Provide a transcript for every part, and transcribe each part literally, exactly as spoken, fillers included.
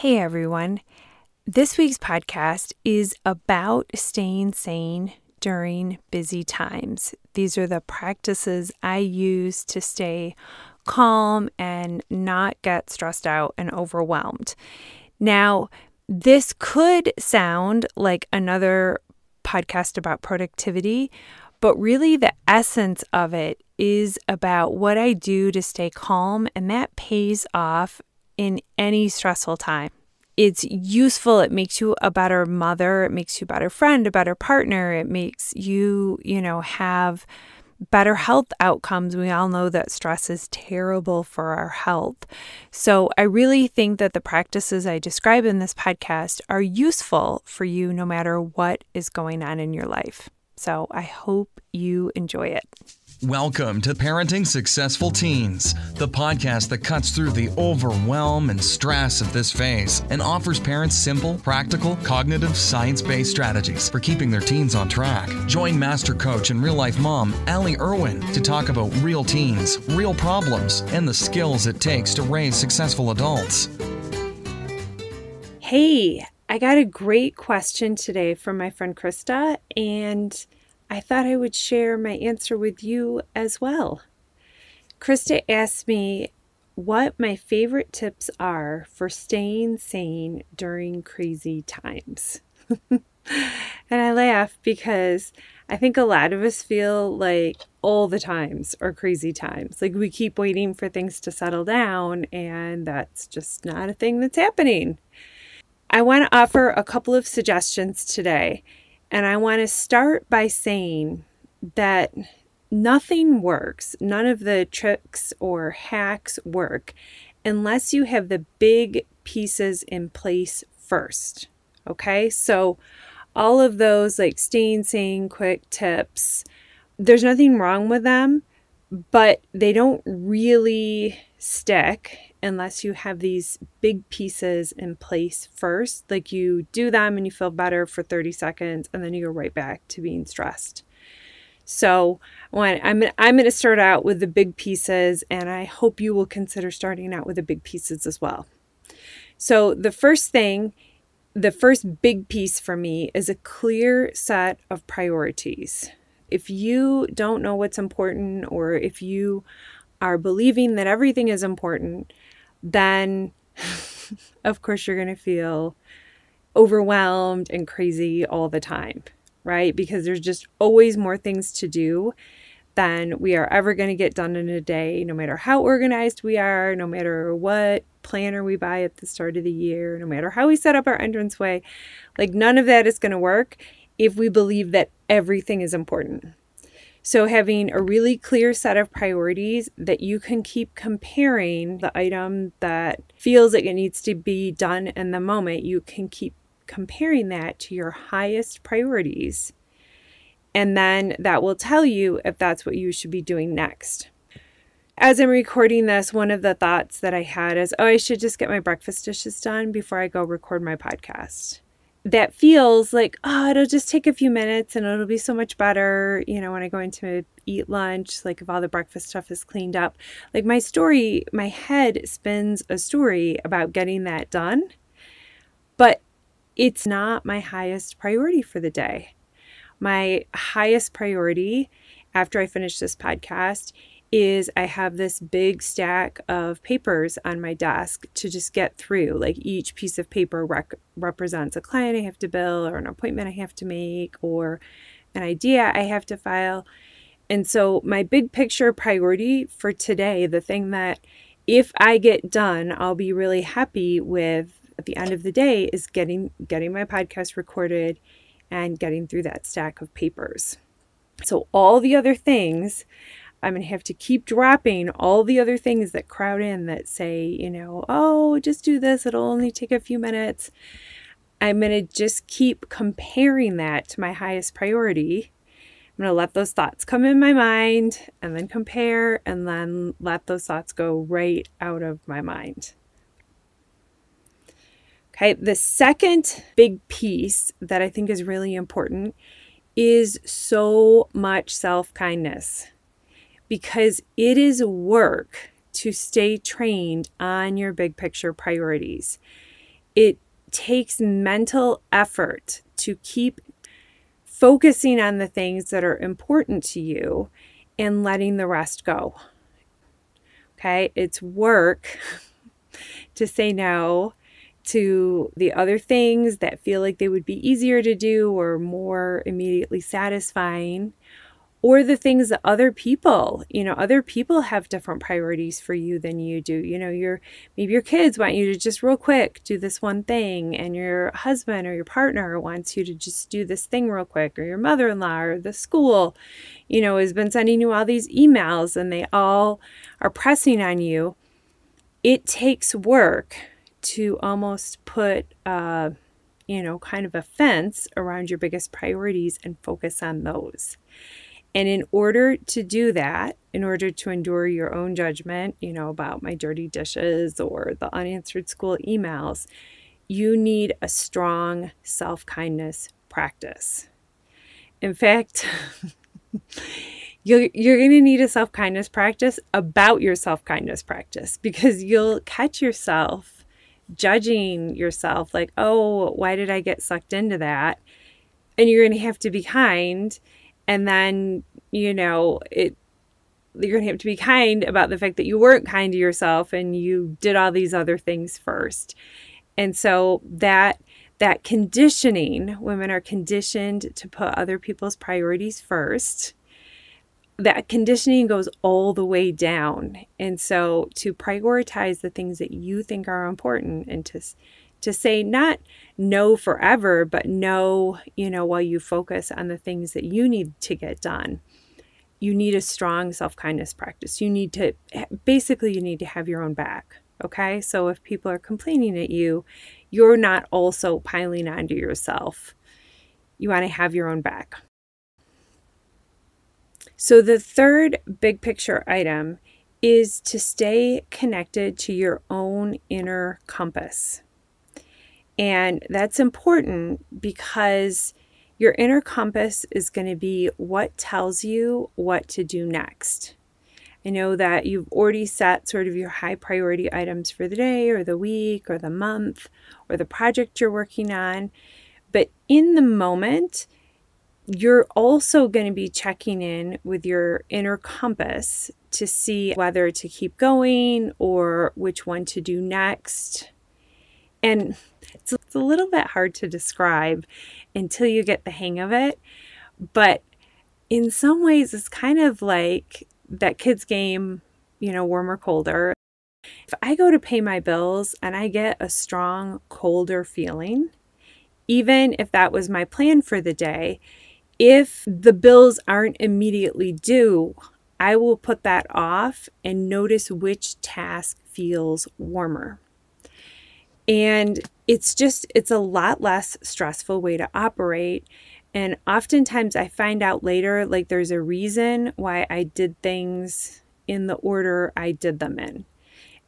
Hey everyone, this week's podcast is about staying sane during busy times. These are the practices I use to stay calm and not get stressed out and overwhelmed. Now, this could sound like another podcast about productivity, but really the essence of it is about what I do to stay calm, and that pays off in any stressful time. It's useful. It makes you a better mother. It makes you a better friend, a better partner. It makes you, you know, have better health outcomes. We all know that stress is terrible for our health. So I really think that the practices I describe in this podcast are useful for you no matter what is going on in your life. So I hope you enjoy it. Welcome to Parenting Successful Teens, the podcast that cuts through the overwhelm and stress of this phase and offers parents simple, practical, cognitive, science-based strategies for keeping their teens on track. Join master coach and real-life mom, Allie Irwin, to talk about real teens, real problems, and the skills it takes to raise successful adults. Hey, I got a great question today from my friend Krista, and I thought I would share my answer with you as well. Krista asked me what my favorite tips are for staying sane during crazy times. And I laugh because I think a lot of us feel like all the times are crazy times. Like we keep waiting for things to settle down, and that's just not a thing that's happening. I want to offer a couple of suggestions today. And I want to start by saying that nothing works. None of the tricks or hacks work unless you have the big pieces in place first. Okay, so all of those like staying sane quick tips, there's nothing wrong with them, but they don't really stick unless you have these big pieces in place first. Like you do them and you feel better for thirty seconds, and then you go right back to being stressed. So when I'm, I'm going to start out with the big pieces, and I hope you will consider starting out with the big pieces as well. So the first thing, the first big piece for me is a clear set of priorities. If you don't know what's important, or if you are believing that everything is important, then of course you're going to feel overwhelmed and crazy all the time, right? Because there's just always more things to do than we are ever going to get done in a day, no matter how organized we are, no matter what planner we buy at the start of the year, no matter how we set up our entranceway. Like none of that is going to work if we believe that everything is important. So having a really clear set of priorities that you can keep comparing, the item that feels like it needs to be done in the moment, you can keep comparing that to your highest priorities. And then that will tell you if that's what you should be doing next. As I'm recording this, one of the thoughts that I had is, oh, I should just get my breakfast dishes done before I go record my podcast. That feels like, oh, it'll just take a few minutes and it'll be so much better, you know, when I go in to eat lunch, like if all the breakfast stuff is cleaned up. Like my story, my head spins a story about getting that done, but it's not my highest priority for the day. My highest priority after I finish this podcast is I have this big stack of papers on my desk to just get through. Like each piece of paper rec represents a client I have to bill, or an appointment I have to make, or an idea I have to file. And so my big picture priority for today, the thing that if I get done, I'll be really happy with at the end of the day, is getting, getting my podcast recorded and getting through that stack of papers. So all the other things, I'm going to have to keep dropping all the other things that crowd in that say, you know, oh, just do this. It'll only take a few minutes. I'm going to just keep comparing that to my highest priority. I'm going to let those thoughts come in my mind and then compare, and then let those thoughts go right out of my mind. Okay, the second big piece that I think is really important is so much self-kindness. Because it is work to stay trained on your big picture priorities. It takes mental effort to keep focusing on the things that are important to you and letting the rest go. Okay, it's work to say no to the other things that feel like they would be easier to do or more immediately satisfying, or the things that other people, you know, other people have different priorities for you than you do. You know, your maybe your kids want you to just real quick do this one thing, and your husband or your partner wants you to just do this thing real quick, or your mother-in-law or the school, you know, has been sending you all these emails and they all are pressing on you. It takes work to almost put, uh, you know, kind of a fence around your biggest priorities and focus on those. And in order to do that, in order to endure your own judgment, you know, about my dirty dishes or the unanswered school emails, you need a strong self-kindness practice. In fact, You're, you're going to need a self-kindness practice about your self-kindness practice, because you'll catch yourself judging yourself like, oh, why did I get sucked into that? And you're going to have to be kind. And then, you know, it, you're going to have to be kind about the fact that you weren't kind to yourself and you did all these other things first. And so that that conditioning, women are conditioned to put other people's priorities first. That conditioning goes all the way down. And so to prioritize the things that you think are important, and to to say not no forever, but no, you know, while you focus on the things that you need to get done, you need a strong self-kindness practice. You need to, basically you need to have your own back, okay? So if people are complaining at you, you're not also piling onto yourself. You want to have your own back. So the third big picture item is to stay connected to your own inner compass. And that's important because your inner compass is going to be what tells you what to do next. I know that you've already set sort of your high priority items for the day or the week or the month or the project you're working on, but in the moment, you're also going to be checking in with your inner compass to see whether to keep going or which one to do next. And it's a little bit hard to describe until you get the hang of it. But in some ways, it's kind of like that kid's game, you know, warm or colder. If I go to pay my bills and I get a strong, colder feeling, even if that was my plan for the day, if the bills aren't immediately due, I will put that off and notice which task feels warmer. And it's just, it's a lot less stressful way to operate. And oftentimes I find out later, like there's a reason why I did things in the order I did them in.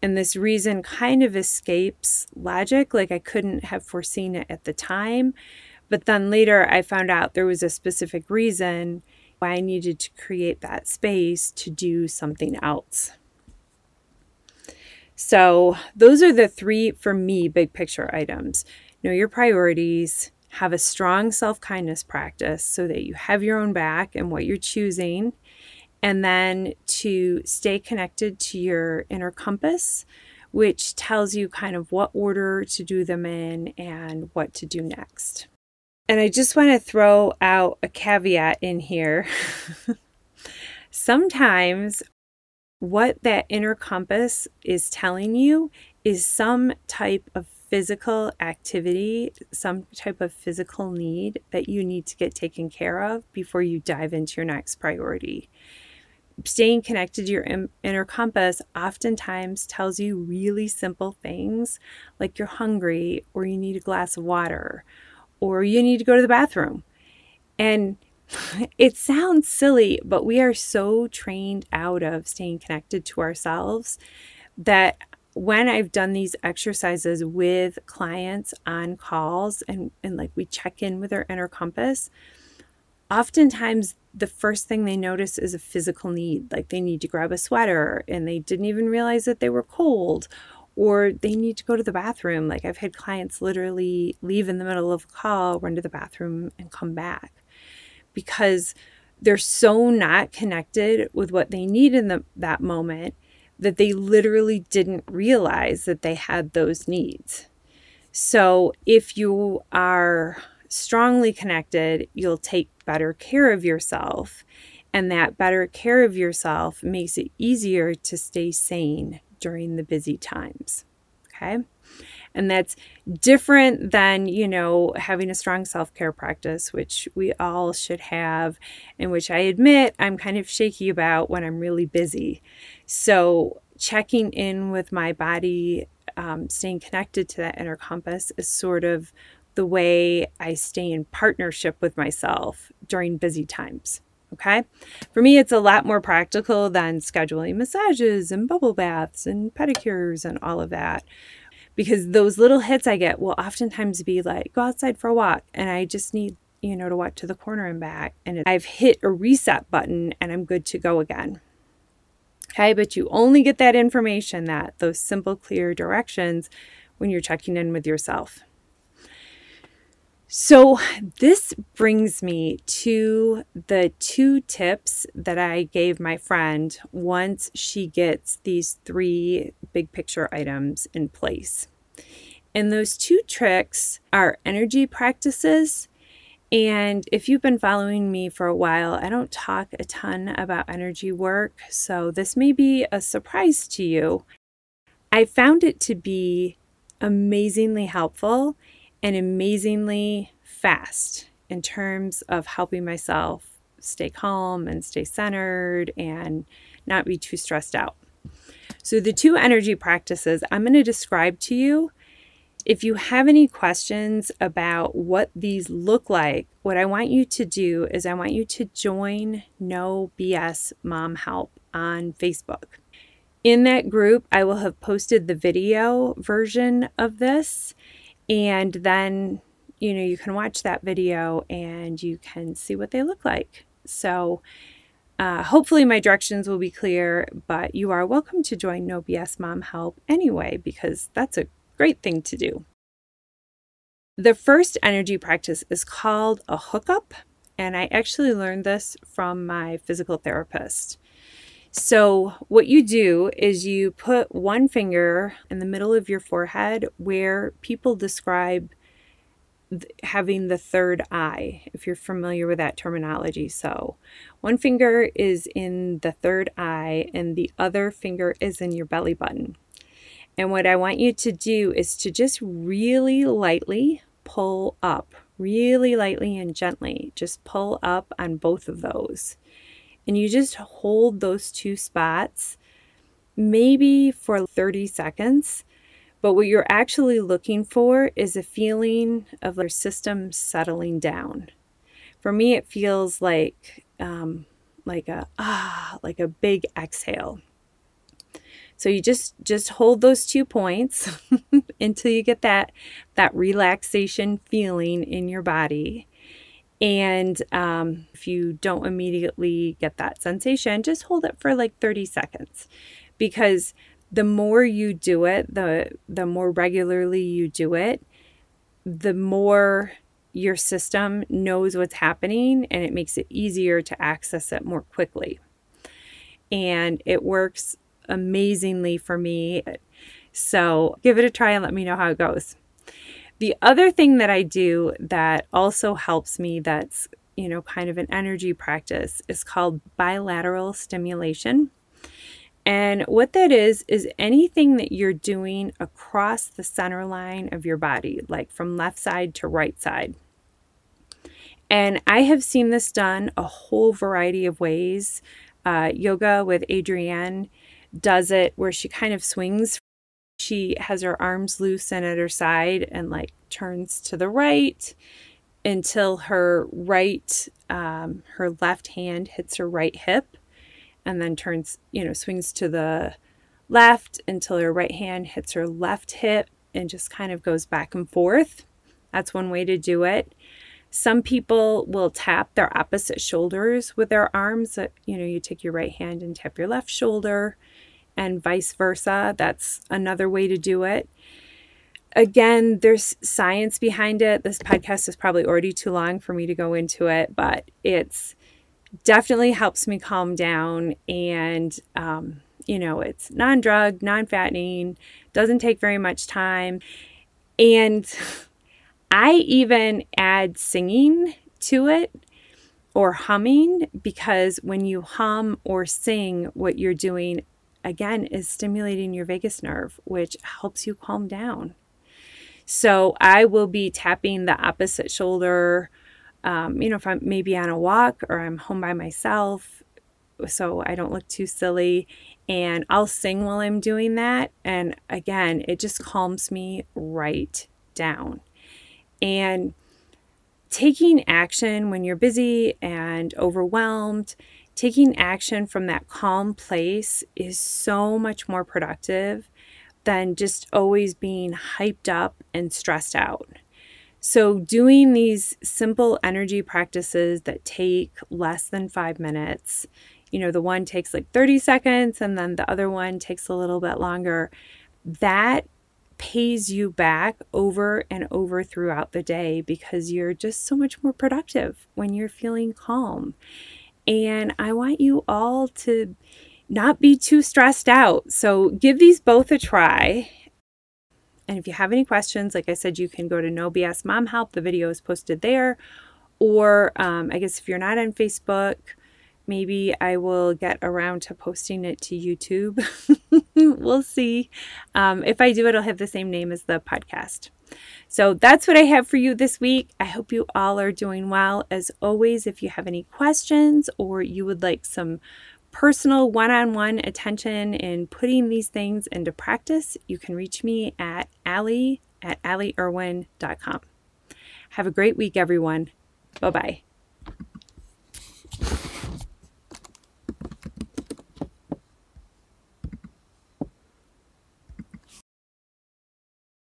And this reason kind of escapes logic, like I couldn't have foreseen it at the time. But then later I found out there was a specific reason why I needed to create that space to do something else. So those are the three, for me, big picture items. Know your priorities, have a strong self-kindness practice so that you have your own back and what you're choosing, and then to stay connected to your inner compass, which tells you kind of what order to do them in and what to do next. And I just want to throw out a caveat in here. Sometimes what that inner compass is telling you is some type of physical activity, some type of physical need that you need to get taken care of before you dive into your next priority. Staying connected to your inner compass oftentimes tells you really simple things like you're hungry, or you need a glass of water, or you need to go to the bathroom. And it sounds silly, but we are so trained out of staying connected to ourselves that when I've done these exercises with clients on calls and, and like we check in with our inner compass, oftentimes the first thing they notice is a physical need, like they need to grab a sweater and they didn't even realize that they were cold, or they need to go to the bathroom. Like, I've had clients literally leave in the middle of a call, run to the bathroom, and come back because they're so not connected with what they need in the, that moment that they literally didn't realize that they had those needs. So if you are strongly connected, you'll take better care of yourself. And that better care of yourself makes it easier to stay sane during the busy times. Okay. And that's different than, you know, having a strong self-care practice, which we all should have, and which I admit I'm kind of shaky about when I'm really busy. So checking in with my body, um, staying connected to that inner compass is sort of the way I stay in partnership with myself during busy times. Okay. For me, it's a lot more practical than scheduling massages and bubble baths and pedicures and all of that, because those little hits I get will oftentimes be like, go outside for a walk, and I just need, you know, to walk to the corner and back, and I've hit a reset button and I'm good to go again. Okay. But you only get that information, that those simple, clear directions, when you're checking in with yourself. So this brings me to the two tips that I gave my friend once she gets these three big picture items in place. And those two tricks are energy practices. And if you've been following me for a while, I don't talk a ton about energy work, so this may be a surprise to you. I found it to be amazingly helpful and amazingly fast in terms of helping myself stay calm and stay centered and not be too stressed out. So the two energy practices I'm going to describe to you. If you have any questions about what these look like, what I want you to do is I want you to join No B S Mom Help on Facebook. In that group, I will have posted the video version of this. And then, you know, you can watch that video and you can see what they look like. So uh, hopefully my directions will be clear, but you are welcome to join No B S Mom Help anyway, because that's a great thing to do. The first energy practice is called a hookup. And I actually learned this from my physical therapist. So what you do is you put one finger in the middle of your forehead where people describe th- having the third eye, if you're familiar with that terminology. So one finger is in the third eye and the other finger is in your belly button. And what I want you to do is to just really lightly pull up, really lightly and gently, just pull up on both of those. And you just hold those two spots maybe for thirty seconds. But what you're actually looking for is a feeling of your system settling down. For me, it feels like um, like a ah, like a big exhale. So you just just hold those two points until you get that that relaxation feeling in your body. And um, if you don't immediately get that sensation, just hold it for like thirty seconds, because the more you do it, the, the more regularly you do it, the more your system knows what's happening and it makes it easier to access it more quickly. And it works amazingly for me. So give it a try and let me know how it goes. The other thing that I do that also helps me, that's, you know, kind of an energy practice, is called bilateral stimulation. And what that is, is anything that you're doing across the center line of your body, like from left side to right side. And I have seen this done a whole variety of ways. Uh, Yoga with Adriene does it where she kind of swings. She has her arms loose and at her side and like turns to the right until her right, um, her left hand hits her right hip, and then turns, you know, swings to the left until her right hand hits her left hip, and just kind of goes back and forth. That's one way to do it. Some people will tap their opposite shoulders with their arms. You know, you take your right hand and tap your left shoulder. and vice versa. That's another way to do it. Again, there's science behind it. This podcast is probably already too long for me to go into it, but it's definitely helps me calm down. And, um, you know, it's non-drug, non-fattening, doesn't take very much time. And I even add singing to it or humming, because when you hum or sing, what you're doing, again, is stimulating your vagus nerve, which helps you calm down. So I will be tapping the opposite shoulder, um, you know, if I'm maybe on a walk or I'm home by myself, so I don't look too silly. And I'll sing while I'm doing that. And again, it just calms me right down. And taking action when you're busy and overwhelmed, taking action from that calm place is so much more productive than just always being hyped up and stressed out. So doing these simple energy practices that take less than five minutes, you know, the one takes like thirty seconds and then the other one takes a little bit longer, that pays you back over and over throughout the day, because you're just so much more productive when you're feeling calm. And I want you all to not be too stressed out. So give these both a try. And if you have any questions, like I said, you can go to No B S Mom Help. The video is posted there. Or um, I guess if you're not on Facebook, maybe I will get around to posting it to YouTube. We'll see. Um, if I do, it'll have the same name as the podcast. So that's what I have for you this week. I hope you all are doing well. As always, if you have any questions or you would like some personal one-on-one attention in putting these things into practice, you can reach me at Allie at Allie Irwin dot com. Have a great week, everyone. Bye-bye.